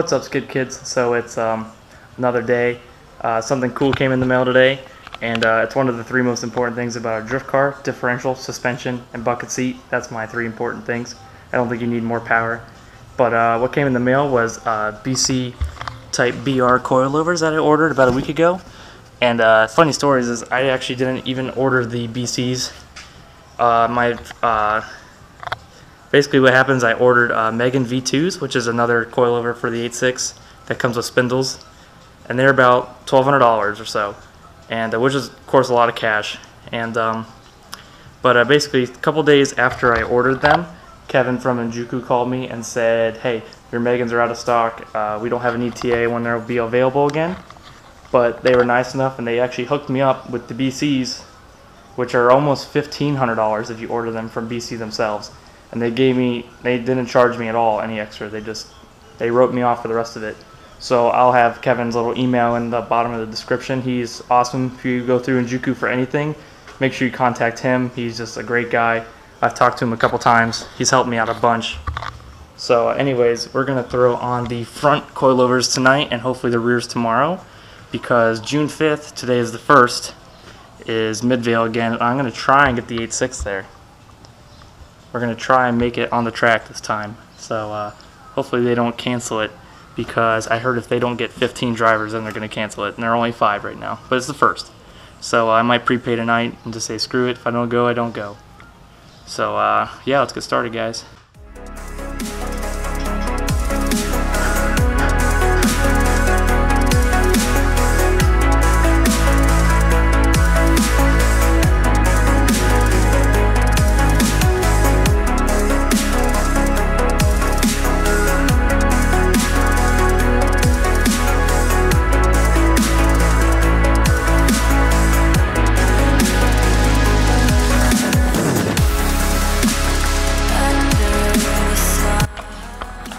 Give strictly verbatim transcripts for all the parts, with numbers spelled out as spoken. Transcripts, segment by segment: What's up, Skid Kids? So it's um, another day. Uh, something cool came in the mail today, and uh, it's one of the three most important things about a drift car: differential, suspension, and bucket seat. That's my three important things. I don't think you need more power. But uh, what came in the mail was uh, B C type B R coilovers that I ordered about a week ago. And uh, funny stories is I actually didn't even order the B Cs. Uh, my uh, basically what happens, I ordered uh, Megan V twos, which is another coilover for the eighty-six that comes with spindles, and they're about twelve hundred dollars or so, and uh, which is of course a lot of cash. And um, but uh, basically a couple days after I ordered them, Kevin from Enjuku called me and said, "Hey, your Megans are out of stock. Uh, we don't have an E T A when they'll be available again." But they were nice enough, and they actually hooked me up with the B Cs, which are almost fifteen hundred dollars if you order them from B C themselves. And they gave me, they didn't charge me at all any extra. They just, they wrote me off for the rest of it. So I'll have Kevin's little email in the bottom of the description. He's awesome. If you go through Enjuku for anything, make sure you contact him. He's just a great guy. I've talked to him a couple times. He's helped me out a bunch. So anyways, we're going to throw on the front coilovers tonight, and hopefully the rears tomorrow, because June fifth, today is the first, is Midvale again. I'm going to try and get the eighty-six there. We're going to try and make it on the track this time. So uh, hopefully they don't cancel it, because I heard if they don't get fifteen drivers, then they're going to cancel it. And there are only five right now, but it's the first. So uh, I might prepay tonight and just say, screw it. If I don't go, I don't go. So uh, yeah, let's get started, guys.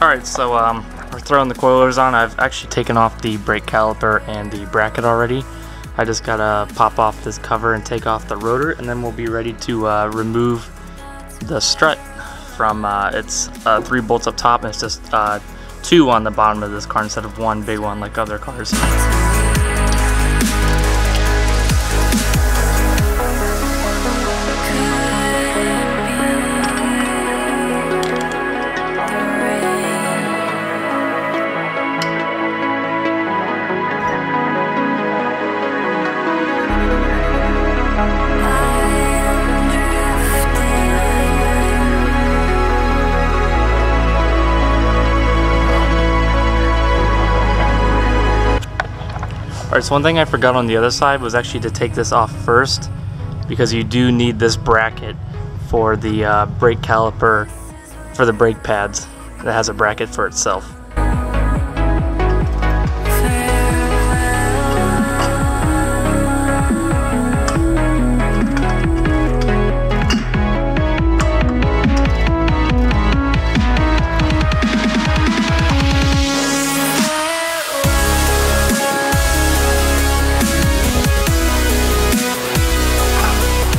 Alright, so um, we're throwing the coilovers on. I've actually taken off the brake caliper and the bracket already. I just gotta pop off this cover and take off the rotor, and then we'll be ready to uh, remove the strut from uh, it's uh, three bolts up top, and it's just uh, two on the bottom of this car instead of one big one like other cars. Alright, so one thing I forgot on the other side was actually to take this off first, because you do need this bracket for the uh, brake caliper, for the brake pads. That has a bracket for itself.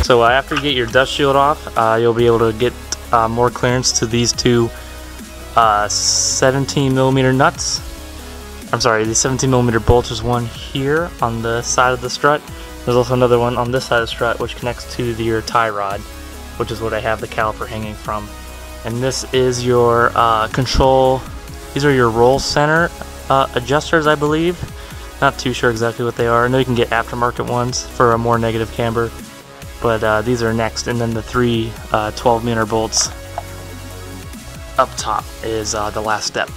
So uh, after you get your dust shield off, uh, you'll be able to get uh, more clearance to these two uh, seventeen millimeter nuts. I'm sorry, the seventeen millimeter bolts. There's one here on the side of the strut. There's also another one on this side of the strut, which connects to the, your tie rod, which is what I have the caliper hanging from. And this is your uh, control. These are your roll center uh, adjusters, I believe. Not too sure exactly what they are. I know you can get aftermarket ones for a more negative camber. But uh, these are next, and then the three uh, twelve millimeter bolts up top is uh, the last step.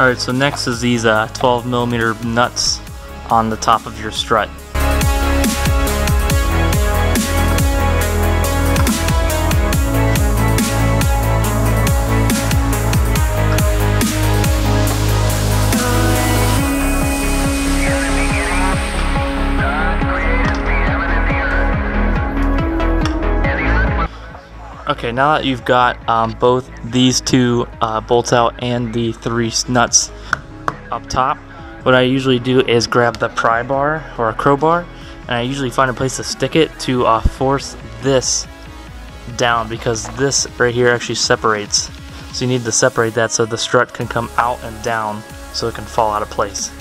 Alright, so next is these uh, twelve millimeter nuts on the top of your strut. Okay, now that you've got um, both these two uh, bolts out and the three nuts up top, what I usually do is grab the pry bar or a crowbar, and I usually find a place to stick it to uh, force this down, because this right here actually separates. So you need to separate that so the strut can come out and down so it can fall out of place.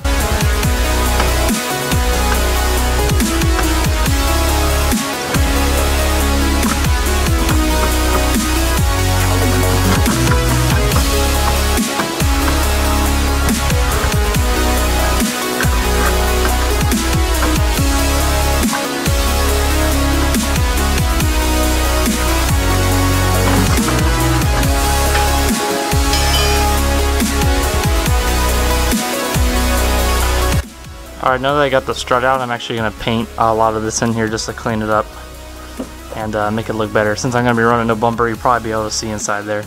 Alright, now that I got the strut out, I'm actually going to paint a lot of this in here just to clean it up and uh, make it look better. Since I'm going to be running no bumper, you'll probably be able to see inside there.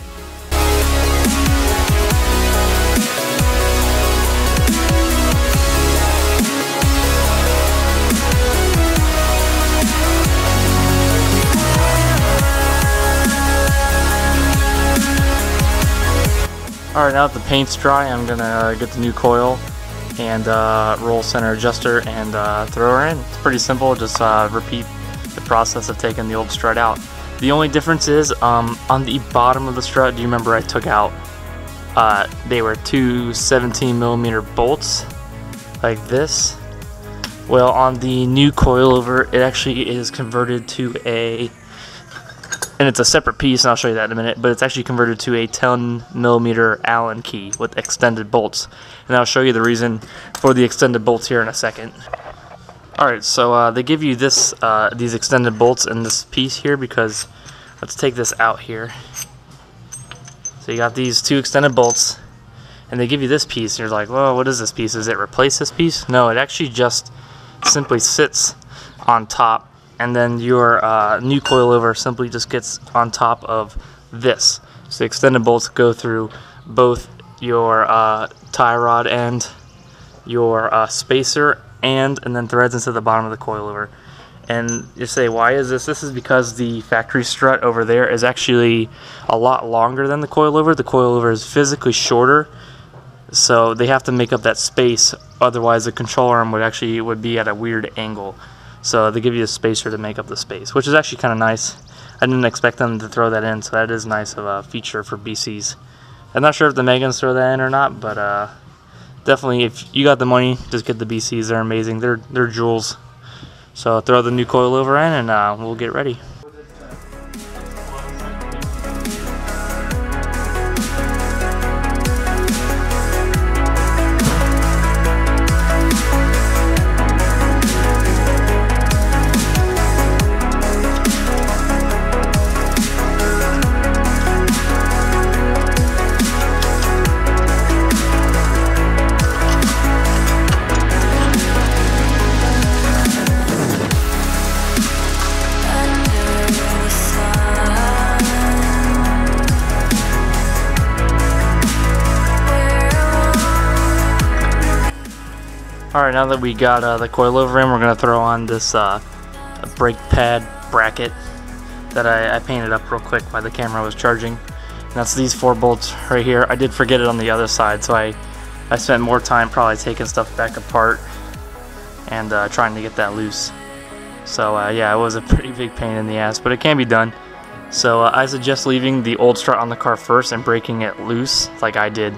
Alright, now that the paint's dry, I'm going to uh, get the new coil and uh, roll center adjuster and uh, throw her in. It's pretty simple, just uh, repeat the process of taking the old strut out. The only difference is um, on the bottom of the strut, do you remember I took out, uh, they were two seventeen millimeter bolts like this. Well, on the new coilover, it actually is converted to a, and it's a separate piece, and I'll show you that in a minute, but it's actually converted to a ten millimeter Allen key with extended bolts. And I'll show you the reason for the extended bolts here in a second. Alright, so uh, they give you this, uh, these extended bolts in this piece here because, let's take this out here. So you got these two extended bolts, and they give you this piece, and you're like, well, what is this piece? Does it replace this piece? No, it actually just simply sits on top, and then your uh, new coilover simply just gets on top of this. So the extended bolts go through both your uh, tie rod and your uh, spacer and, and then threads into the bottom of the coilover. And you say, why is this? This is because the factory strut over there is actually a lot longer than the coilover. The coilover is physically shorter, so they have to make up that space, otherwise the control arm would actually would be at a weird angle. So they give you a spacer to make up the space, which is actually kind of nice. I didn't expect them to throw that in, so that is nice of a feature for B Cs. I'm not sure if the Megans throw that in or not, but uh, definitely if you got the money, just get the B Cs. They're amazing. They're they're jewels. So throw the new coilover in, and uh, we'll get ready. Alright, now that we got uh, the coilover in, we're going to throw on this uh, brake pad bracket that I, I painted up real quick while the camera was charging. And that's these four bolts right here. I did forget it on the other side, so I, I spent more time probably taking stuff back apart and uh, trying to get that loose. So uh, yeah, it was a pretty big pain in the ass, but it can be done. So uh, I suggest leaving the old strut on the car first and breaking it loose like I did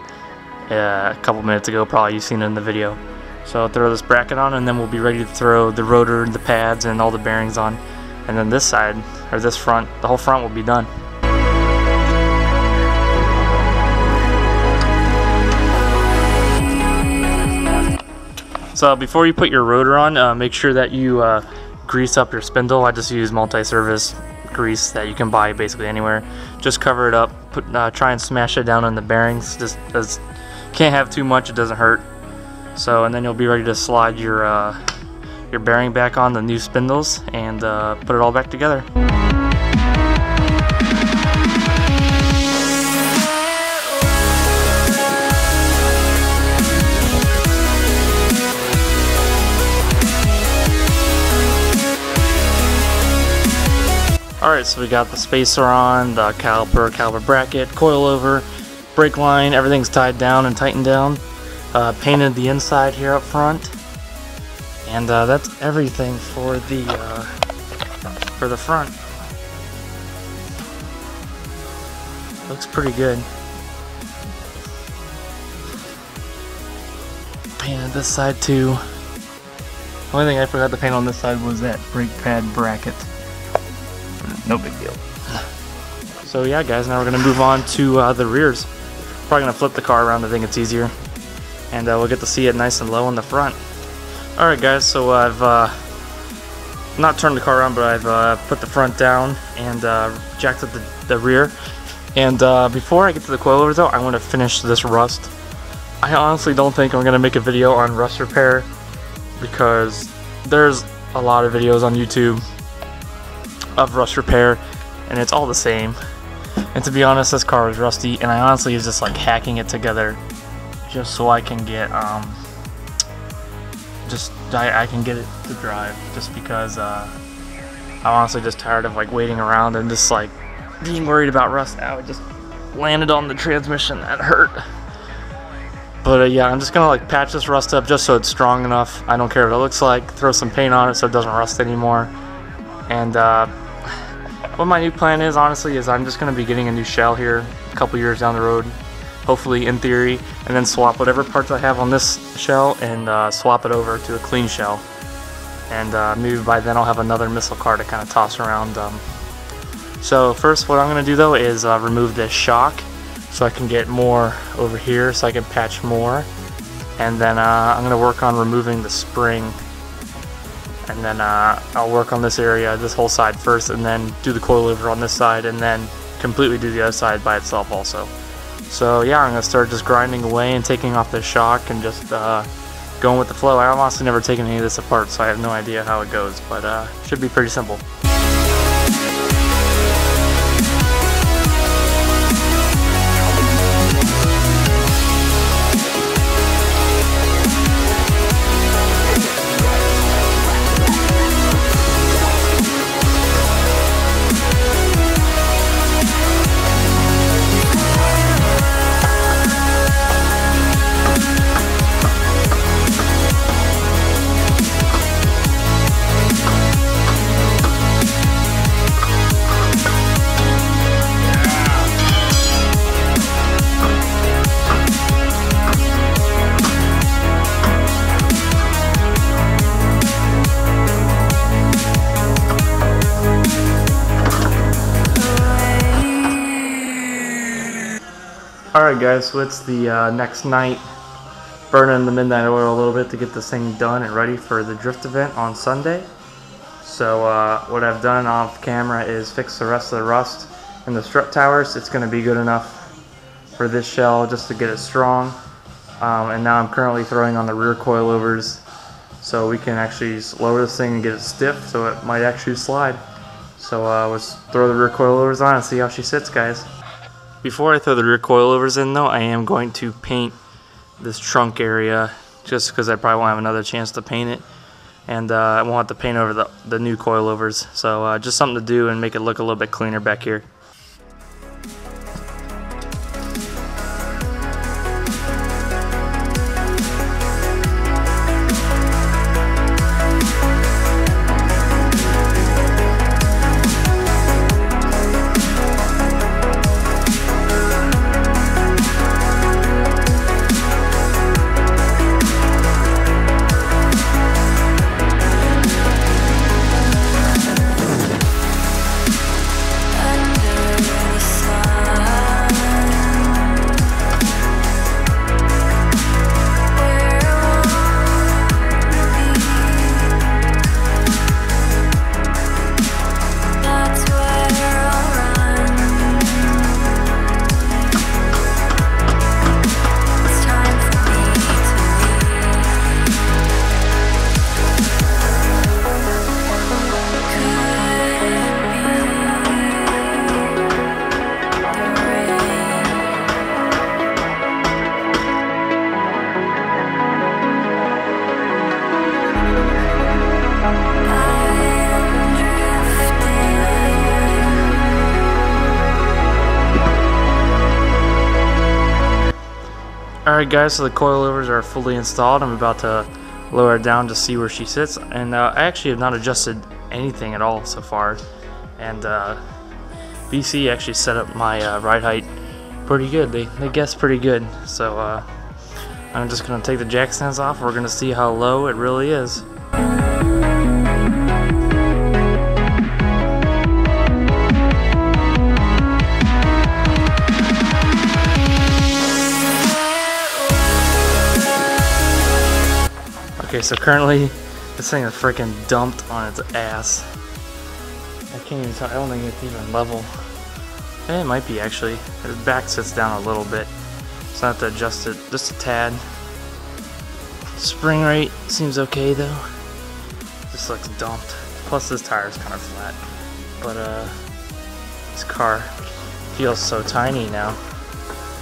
uh, a couple minutes ago. Probably you've seen it in the video. So I'll throw this bracket on, and then we'll be ready to throw the rotor, the pads, and all the bearings on. And then this side, or this front, the whole front will be done. So before you put your rotor on, uh, make sure that you uh, grease up your spindle. I just use multi-service grease that you can buy basically anywhere. Just cover it up, put, uh, try and smash it down on the bearings. Just, just can't have too much, it doesn't hurt. So, and then you'll be ready to slide your uh, your bearing back on the new spindles and uh, put it all back together. Alright, so we got the spacer on, the caliper, caliper bracket, coilover, brake line, everything's tied down and tightened down. Uh, painted the inside here up front. And uh, that's everything for the, uh, for the front. Looks pretty good. Painted this side too. The only thing I forgot to paint on this side was that brake pad bracket. No big deal. So yeah, guys, now we're gonna move on to uh, the rears. Probably gonna flip the car around, I think it's easier. And uh, we'll get to see it nice and low on the front. Alright guys, so I've uh, not turned the car around, but I've uh, put the front down and uh, jacked up the, the rear. And uh, before I get to the coilovers though, I want to finish this rust. I honestly don't think I'm gonna make a video on rust repair because there's a lot of videos on YouTube of rust repair and it's all the same, and to be honest this car was rusty and I honestly was just like hacking it together just so I can get um just I, I can get it to drive, just because uh, I'm honestly just tired of like waiting around and just like being worried about rust. Ow, it just landed on the transmission, that hurt. But uh, yeah, I'm just gonna like patch this rust up just so it's strong enough. I don't care what it looks like, throw some paint on it so it doesn't rust anymore. And uh, what my new plan is, honestly, is I'm just going to be getting a new shell here a couple years down the road, hopefully in theory, and then swap whatever parts I have on this shell and uh, swap it over to a clean shell. And uh, maybe by then I'll have another missile car to kind of toss around. Um, so first what I'm going to do though is uh, remove this shock so I can get more over here so I can patch more. And then uh, I'm going to work on removing the spring. And then uh, I'll work on this area, this whole side first, and then do the coilover on this side, and then completely do the other side by itself also. So yeah, I'm going to start just grinding away and taking off this shock and just uh, going with the flow. I've honestly never taken any of this apart, so I have no idea how it goes, but uh, should be pretty simple. Alright guys, so it's the uh, next night, burning the midnight oil a little bit to get this thing done and ready for the drift event on Sunday. So uh, what I've done off camera is fix the rest of the rust in the strut towers. It's going to be good enough for this shell just to get it strong. Um, and now I'm currently throwing on the rear coilovers so we can actually lower this thing and get it stiff so it might actually slide. So uh, let's throw the rear coilovers on and see how she sits, guys. Before I throw the rear coilovers in though, I am going to paint this trunk area just because I probably won't have another chance to paint it, and uh, I won't have to paint over the, the new coilovers, so uh, just something to do and make it look a little bit cleaner back here. Alright guys, so the coilovers are fully installed. I'm about to lower it down to see where she sits, and uh, I actually have not adjusted anything at all so far, and uh, B C actually set up my uh, ride height pretty good. They, they guessed pretty good, so uh, I'm just going to take the jack stands off. We're going to see how low it really is. Okay, so currently this thing is freaking dumped on its ass. I can't even tell, I don't think it's even level. It might be actually. His back sits down a little bit, so I have to adjust it just a tad. Spring rate seems okay though. This looks dumped. Plus this tire is kind of flat. But uh, this car feels so tiny now.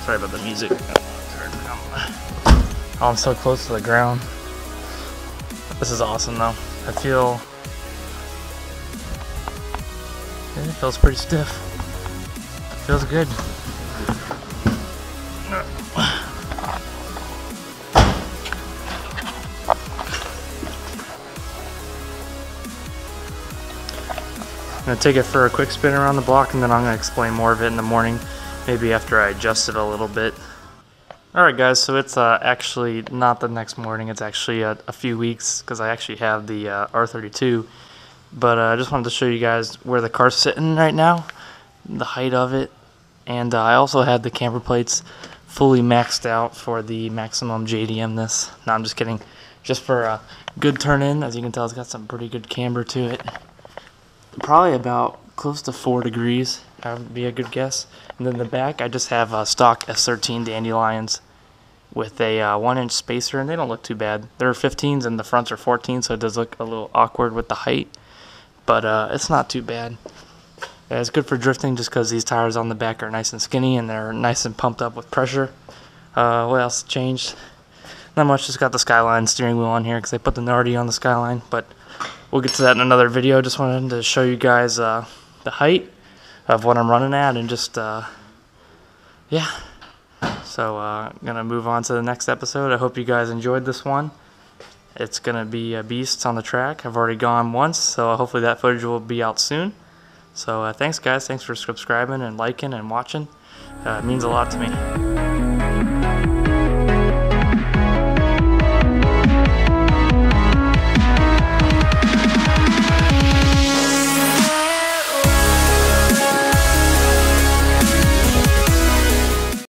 Sorry about the music. Oh, I'm so close to the ground. This is awesome though. I feel, it feels pretty stiff. It feels good. I'm gonna take it for a quick spin around the block, and then I'm gonna explain more of it in the morning, maybe after I adjust it a little bit. Alright guys, so it's uh, actually not the next morning, it's actually a, a few weeks, because I actually have the uh, R thirty-two, but uh, I just wanted to show you guys where the car's sitting right now, the height of it, and uh, I also had the camber plates fully maxed out for the maximum JDMness. No, I'm just kidding, just for a good turn in. As you can tell, it's got some pretty good camber to it, probably about close to four degrees, that would be a good guess. And then the back, I just have uh, stock S thirteen Dandelions with a uh, one inch spacer, and they don't look too bad. They're fifteens and the fronts are fourteens, so it does look a little awkward with the height, but uh, it's not too bad. Yeah, it's good for drifting just because these tires on the back are nice and skinny and they're nice and pumped up with pressure. Uh, what else changed? Not much, just got the Skyline steering wheel on here because they put the Nardi on the Skyline, but we'll get to that in another video. Just wanted to show you guys uh, the height of what I'm running at, and just uh, yeah. So uh, I'm gonna move on to the next episode. I hope you guys enjoyed this one. It's gonna be a beast on the track. I've already gone once, so hopefully that footage will be out soon. So uh, thanks guys, thanks for subscribing and liking and watching. Uh, it means a lot to me.